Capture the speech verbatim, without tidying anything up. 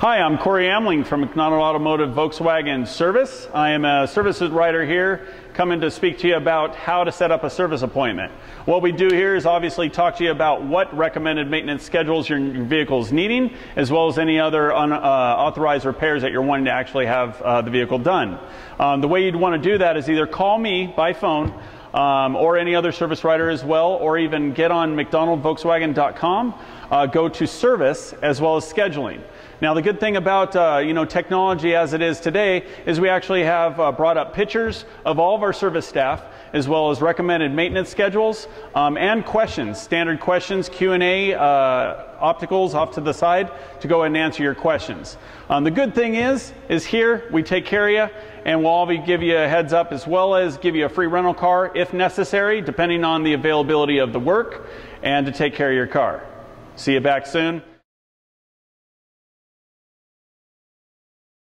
Hi, I'm Corey Amling from McDonald Automotive Volkswagen Service. I am a services writer here, coming to speak to you about how to set up a service appointment. What we do here is obviously talk to you about what recommended maintenance schedules your vehicle is needing, as well as any other unauthorized uh, repairs that you're wanting to actually have uh, the vehicle done. Um, the way you'd want to do that is either call me by phone, Um, or any other service writer as well, or even get on mcdonald volkswagen dot com, uh, go to service as well as scheduling. Now the good thing about uh, you know, technology as it is today is we actually have uh, brought up pictures of all of our service staff, as well as recommended maintenance schedules um, and questions, standard questions, Q and A, uh, opticals off to the side to go and answer your questions. Um, the good thing is, is here we take care of you, and we'll always give you a heads up, as well as give you a free rental car if necessary, depending on the availability of the work, and to take care of your car. See you back soon.